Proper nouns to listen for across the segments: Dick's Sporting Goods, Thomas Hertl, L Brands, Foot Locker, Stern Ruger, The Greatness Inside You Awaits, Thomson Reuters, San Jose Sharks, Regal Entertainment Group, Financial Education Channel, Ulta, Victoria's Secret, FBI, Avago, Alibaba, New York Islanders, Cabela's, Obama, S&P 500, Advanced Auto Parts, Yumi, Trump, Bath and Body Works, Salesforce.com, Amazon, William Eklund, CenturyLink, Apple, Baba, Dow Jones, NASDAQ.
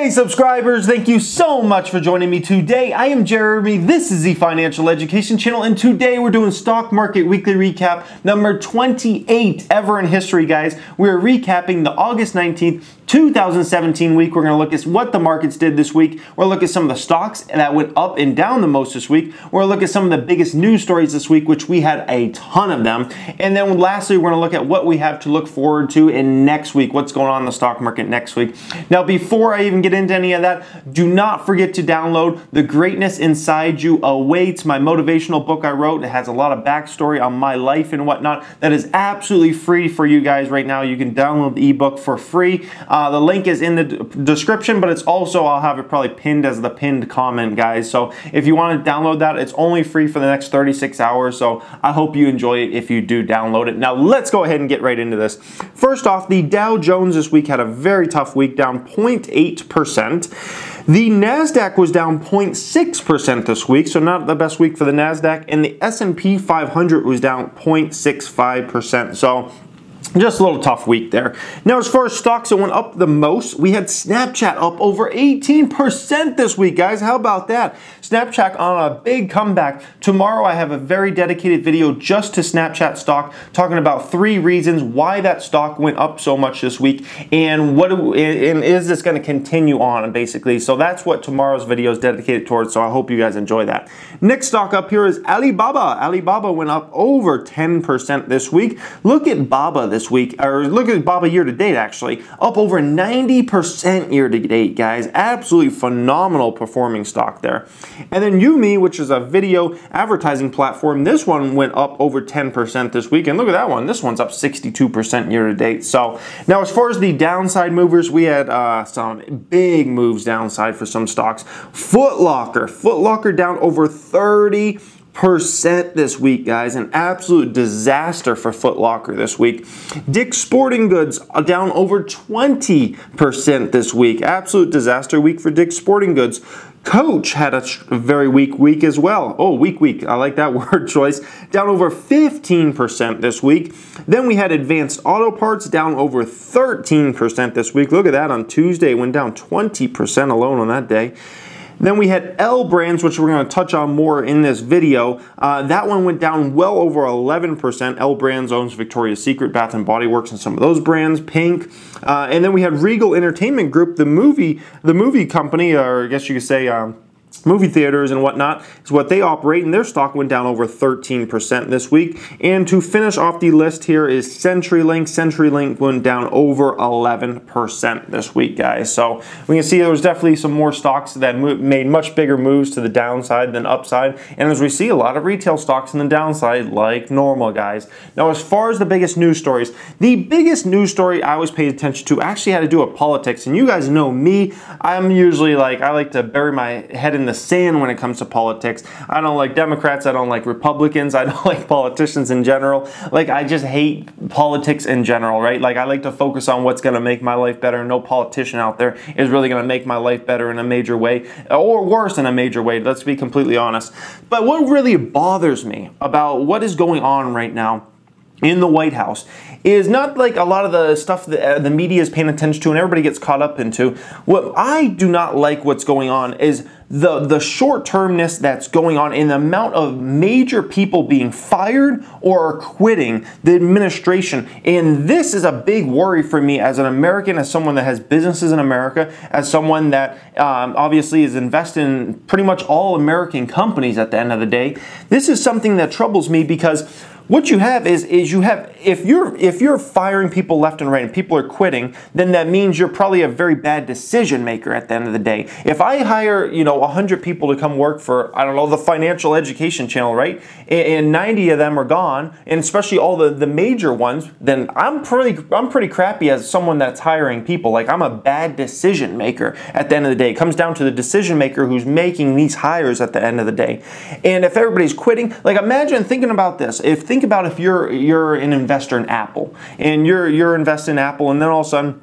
day, subscribers. Thank you so much for joining me today. I am Jeremy. This is the Financial Education Channel, and today we're doing Stock Market Weekly Recap number 28 ever in history, guys. We're recapping the August 19th, 2017 week. We're going to look at what the markets did this week. We'll look at some of the stocks that went up and down the most this week. We'll look at some of the biggest news stories this week, which we had a ton of them. And then lastly, we're going to look at what we have to look forward to in next week, what's going on in the stock market next week. Now, before I even get into any of that, do not forget to download The Greatness Inside You Awaits, my motivational book I wrote. It has a lot of backstory on my life and whatnot. That is absolutely free for you guys right now. You can download the ebook for free. The link is in the description, but it's also, I'll have it probably pinned as the pinned comment, guys. So if you want to download that, it's only free for the next 36 hours. So I hope you enjoy it if you do download it. Now let's go ahead and get right into this. First off, the Dow Jones this week had a very tough week, down 0.8%. The NASDAQ was down 0.6% this week, so not the best week for the NASDAQ. And the S&P 500 was down 0.65%. So just a little tough week there. Now, as far as stocks that went up the most, we had Snapchat up over 18% this week, guys. How about that? Snapchat on a big comeback. Tomorrow, I have a very dedicated video just to Snapchat stock, talking about 3 reasons why that stock went up so much this week, and is this going to continue on, basically. So that's what tomorrow's video is dedicated towards, so I hope you guys enjoy that. Next stock up here is Alibaba. Alibaba went up over 10% this week. Look at Baba this week, or look at Baba year to date, actually up over 90% year to date, guys. Absolutely phenomenal performing stock there. And then Yumi, which is a video advertising platform, this one went up over 10% this week, and look at that one. This one's up 62% year to date. So now, as far as the downside movers, we had some big moves downside for some stocks. Foot Locker down over 30% this week, guys. An absolute disaster for Foot Locker this week. Dick's Sporting Goods down over 20% this week. Absolute disaster week for Dick's Sporting Goods. Coach had a very weak week as well. Oh, weak. I like that word choice. Down over 15% this week. Then we had Advanced Auto Parts down over 13% this week. Look at that. On Tuesday, it went down 20% alone on that day. Then we had L Brands, which we're going to touch on more in this video. That one went down well over 11%. L Brands owns Victoria's Secret, Bath and Body Works, and some of those brands, Pink. And then we had Regal Entertainment Group, the movie company, or I guess you could say movie theaters and whatnot, is what they operate, and their stock went down over 13% this week. And to finish off the list here is CenturyLink. CenturyLink went down over 11% this week, guys. So we can see there was definitely some more stocks that made much bigger moves to the downside than upside. And as we see, a lot of retail stocks in the downside like normal, guys. Now, as far as the biggest news stories, the biggest news story I always paid attention to actually had to do with politics. And you guys know me. I'm usually like, I like to bury my head in the sand when it comes to politics. I don't like Democrats, I don't like Republicans, I don't like politicians in general. Like, I just hate politics in general, right? Like, I like to focus on what's going to make my life better. No politician out there is really going to make my life better in a major way, or worse in a major way, let's be completely honest. But what really bothers me about what is going on right now in the White House is not like a lot of the stuff that the media is paying attention to and everybody gets caught up into. What I do not like what's going on is the short-termness that's going on in the amount of major people being fired or quitting the administration. And this is a big worry for me as an American, as someone that has businesses in America, as someone that obviously is invested in pretty much all American companies at the end of the day. This is something that troubles me, because what you have is you have, if you're firing people left and right and people are quitting, then that means you're probably a very bad decision maker at the end of the day. If I hire, you know, 100 people to come work for, I don't know, the Financial Education Channel, right? And 90 of them are gone, and especially all the major ones, then I'm pretty crappy as someone that's hiring people. Like, I'm a bad decision maker at the end of the day. It comes down to the decision maker who's making these hires at the end of the day. And if everybody's quitting, like, imagine thinking about this. Think about if you're an investor in Apple, and you're invested in Apple, and then all of a sudden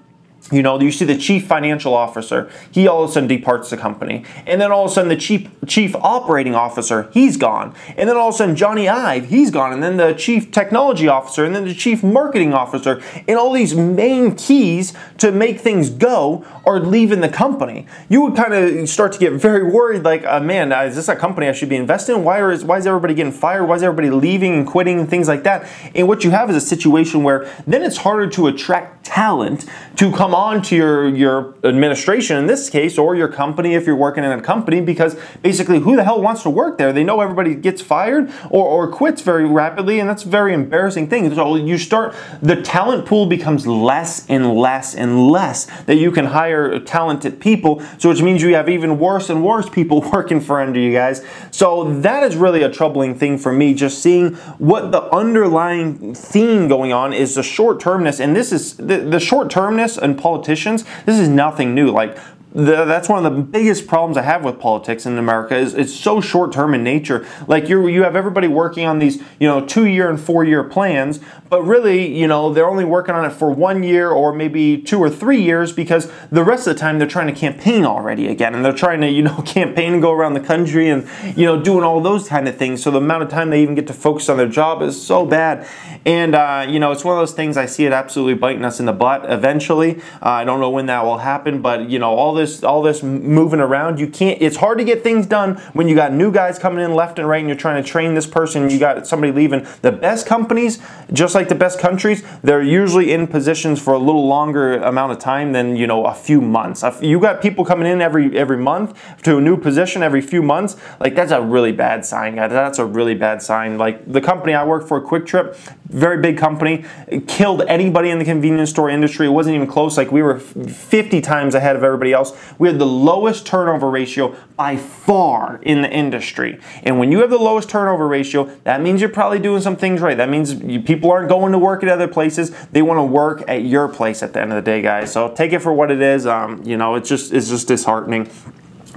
You know, you see the chief financial officer, he all of a sudden departs the company. And then all of a sudden the chief operating officer, he's gone. And then all of a sudden Johnny Ive, he's gone. And then the chief technology officer, and then the chief marketing officer. And all these main keys to make things go are leaving the company. You would kind of start to get very worried, like, man, is this a company I should be invested in? Why is everybody getting fired? Why is everybody leaving and quitting and things like that? And what you have is a situation where then it's harder to attract talent to come on to your administration in this case, or your company if you're working in a company, because basically who the hell wants to work there? They know everybody gets fired or quits very rapidly, and that's a very embarrassing thing. So you start, the talent pool becomes less and less and less that you can hire talented people, so which means you have even worse and worse people working for under you guys. So that is really a troubling thing for me, just seeing what the underlying theme going on is, the short-termness, and this is the short-termness and politicians, this is nothing new. Like, that's one of the biggest problems I have with politics in America is it's so short-term in nature. Like, you have everybody working on these, you know, 2-year and 4-year plans, but really, you know, they're only working on it for 1 year or maybe 2 or 3 years, because the rest of the time they're trying to campaign already again, and they're trying to, you know, campaign and go around the country and, you know, doing all those kind of things. So the amount of time they even get to focus on their job is so bad. And, you know, it's one of those things, I see it absolutely biting us in the butt eventually. I don't know when that will happen, but, you know, all this moving around, you can't, it's hard to get things done when you got new guys coming in left and right, and you're trying to train this person, you got somebody leaving. The best companies, just like the best countries, they're usually in positions for a little longer amount of time than, you know, a few months. You got people coming in every month to a new position, every few months, like, that's a really bad sign, guys. That's a really bad sign. Like, the company I worked for, Quick Trip, very big company, killed anybody in the convenience store industry. It wasn't even close. Like, we were 50 times ahead of everybody else. We had the lowest turnover ratio by far in the industry. And when you have the lowest turnover ratio, that means you're probably doing some things right. That means people aren't going to work at other places. They want to work at your place at the end of the day, guys. So take it for what it is. You know, it's just disheartening.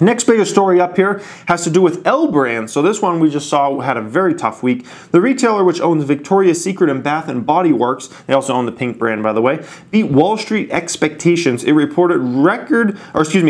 Next biggest story up here has to do with L Brands. So this one we just saw had a very tough week. The retailer, which owns Victoria's Secret and Bath and Body Works, they also own the Pink brand, by the way, beat Wall Street expectations. It reported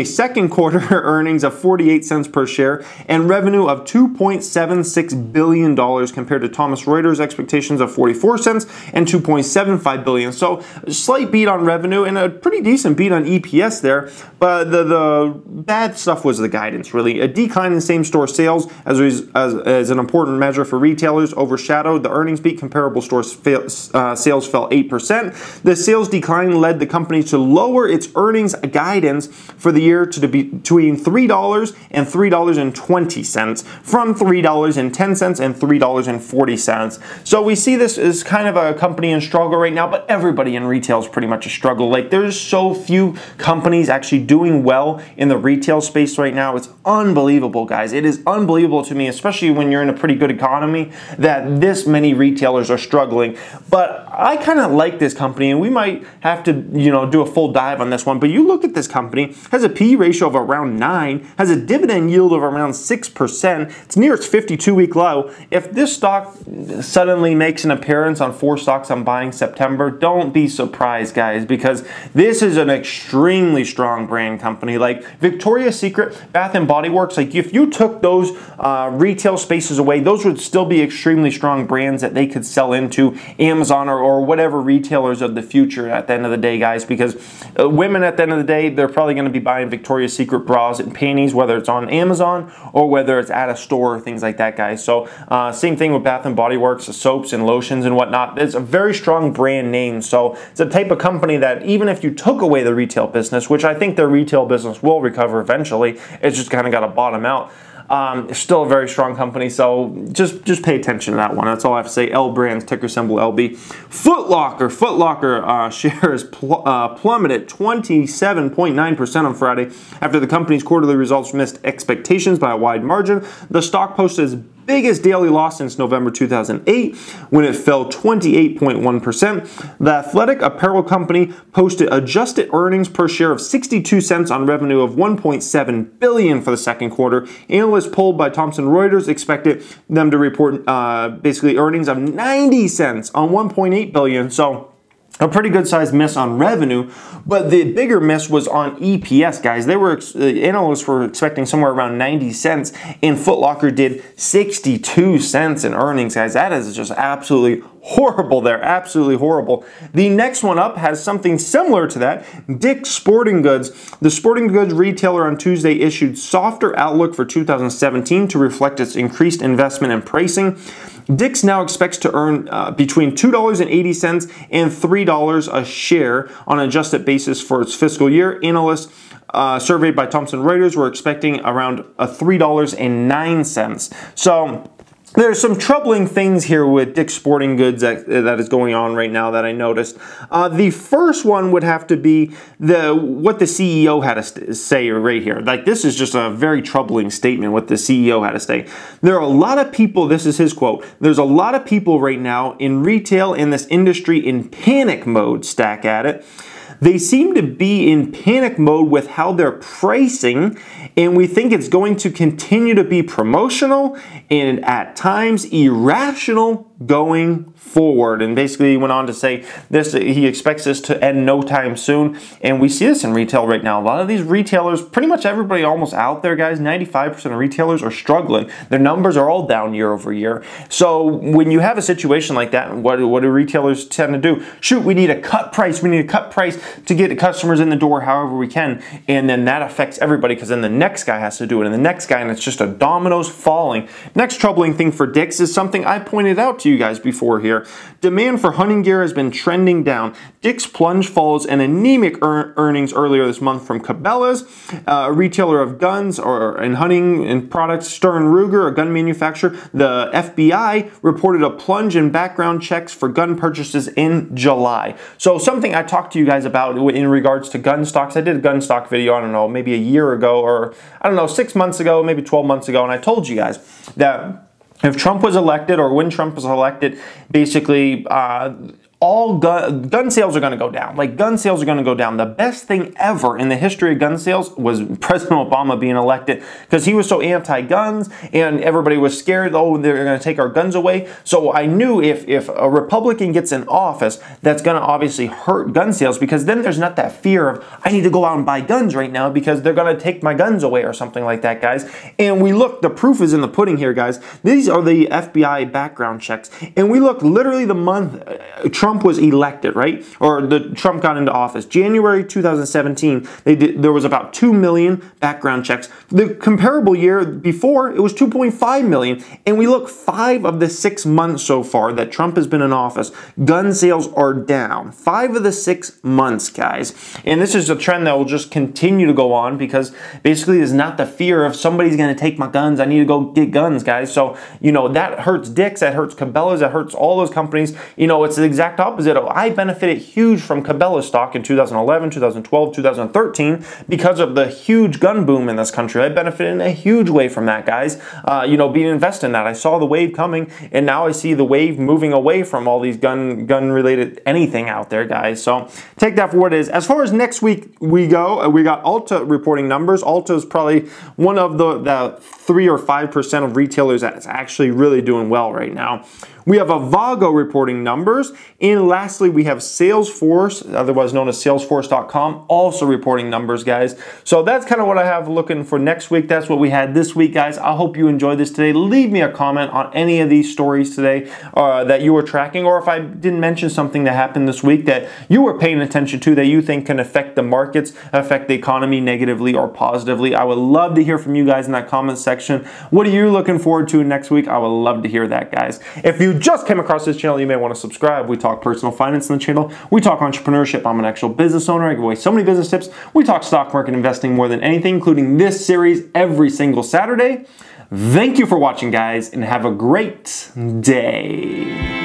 second quarter earnings of 48 cents per share and revenue of $2.76 billion compared to Thomson Reuters expectations of 44 cents and $2.75 billion. So a slight beat on revenue and a pretty decent beat on EPS there. But the bad stuff was the guidance, really. A decline in same-store sales as an important measure for retailers overshadowed the earnings beat. Comparable store sales fell 8%. The sales decline led the company to lower its earnings guidance for the year to be between $3 and $3.20 from $3.10 and $3.40. So we see this as kind of a company in struggle right now, but everybody in retail is pretty much a struggle. Like, there's so few companies actually doing well in the retail space right now. It's unbelievable, guys. It is unbelievable to me, especially when you're in a pretty good economy, that this many retailers are struggling. But I kind of like this company, and we might have to, you know, do a full dive on this one. But you look at this company, has a P/E ratio of around 9, has a dividend yield of around 6%. It's near its 52-week low. If this stock suddenly makes an appearance on 4 stocks I'm buying September, don't be surprised, guys, because this is an extremely strong brand company. Like Victoria's Secret, Bath and Body Works, like if you took those retail spaces away, those would still be extremely strong brands that they could sell into Amazon or whatever retailers of the future at the end of the day, guys, because women at the end of the day, they're probably going to be buying Victoria's Secret bras and panties, whether it's on Amazon or whether it's at a store or things like that, guys. So same thing with Bath and Body Works, the soaps and lotions and whatnot. It's a very strong brand name. So it's a type of company that even if you took away the retail business, which I think their retail business will recover eventually, it's just kind of got to bottom out. It's still a very strong company, so just pay attention to that one. That's all I have to say. L Brands, ticker symbol LB. Foot Locker. Foot Locker shares plummeted 27.9% on Friday after the company's quarterly results missed expectations by a wide margin. The stock posted its biggest daily loss since November 2008, when it fell 28.1%. The athletic apparel company posted adjusted earnings per share of 62 cents on revenue of $1.7 billion for the second quarter. Analysts polled by Thomson Reuters expected them to report basically earnings of 90 cents on $1.8 billion. So a pretty good sized miss on revenue, but the bigger miss was on EPS, guys. They were, analysts were expecting somewhere around 90 cents, and Foot Locker did 62 cents in earnings, guys. That is just absolutely horrible there, absolutely horrible. The next one up has something similar to that. Dick's Sporting Goods. The sporting goods retailer on Tuesday issued softer outlook for 2017 to reflect its increased investment in pricing. Dick's now expects to earn between $2.80 and $3 a share on an adjusted basis for its fiscal year. Analysts surveyed by Thomson Reuters were expecting around $3.09. So there's some troubling things here with Dick's Sporting Goods that is going on right now that I noticed. The first one would have to be what the CEO had to say right here. Like, this is just a very troubling statement, what the CEO had to say. There are a lot of people, this is his quote, there's a lot of people right now in retail in this industry in panic mode, Stack at it. They seem to be in panic mode with how they're pricing, and we think it's going to continue to be promotional and at times irrational going forward. And basically he went on to say this, he expects this to end no time soon, and we see this in retail right now. A lot of these retailers, pretty much everybody almost out there, guys, 95% of retailers are struggling. Their numbers are all down year over year. So when you have a situation like that, what do retailers tend to do? Shoot, we need to cut price, we need to cut price to get the customers in the door however we can, and then that affects everybody because then the next guy has to do it and the next guy, and it's just a dominoes falling. Next troubling thing for Dick's is something I pointed out to you guys before here. Demand for hunting gear has been trending down. Dick's plunge follows an anemic earnings earlier this month from Cabela's, a retailer of guns and hunting and products. Stern Ruger, a gun manufacturer. The FBI reported a plunge in background checks for gun purchases in July. So something I talked to you guys about in regards to gun stocks. I did a gun stock video, I don't know, maybe a year ago, or I don't know, 6 months ago, maybe 12 months ago, and I told you guys that if Trump was elected, or when Trump was elected, basically all gun sales are going to go down. Like, gun sales are going to go down. The best thing ever in the history of gun sales was President Obama being elected, because he was so anti-guns and everybody was scared, oh, they're going to take our guns away. So I knew if a Republican gets in office, that's going to obviously hurt gun sales, because then there's not that fear of, I need to go out and buy guns right now because they're going to take my guns away or something like that, guys. And we look, the proof is in the pudding here, guys. These are the FBI background checks. And we look, literally the month Trump was elected, right? Or Trump got into office. January 2017, there was about 2 million background checks. The comparable year before, it was 2.5 million. And we look, 5 of the 6 months so far that Trump has been in office, gun sales are down. 5 of the 6 months, guys. And this is a trend that will just continue to go on, because basically there's not the fear of somebody's going to take my guns. I need to go get guns, guys. So, you know, that hurts Dick's, that hurts Cabela's, that hurts all those companies. You know, it's the exact opposite. I benefited huge from Cabela's stock in 2011, 2012, 2013 because of the huge gun boom in this country. I benefited in a huge way from that, guys. You know, being invested in that, I saw the wave coming, and now I see the wave moving away from all these gun related anything out there, guys. So take that for what it is. As far as next week we go, we got Ulta reporting numbers. Ulta is probably one of the 3 or 5% of retailers that's actually really doing well right now. We have Avago reporting numbers. And lastly, we have Salesforce, otherwise known as Salesforce.com, also reporting numbers, guys. So that's kind of what I have looking for next week. That's what we had this week, guys. I hope you enjoyed this today. Leave me a comment on any of these stories today that you were tracking, or if I didn't mention something that happened this week that you were paying attention to that you think can affect the markets, affect the economy negatively or positively. I would love to hear from you guys in that comment section. What are you looking forward to next week? I would love to hear that, guys. If you just came across this channel, you may want to subscribe. We talk personal finance on the channel. We talk entrepreneurship. I'm an actual business owner. I give away so many business tips. We talk stock market investing more than anything, including this series every single Saturday. Thank you for watching, guys, and have a great day.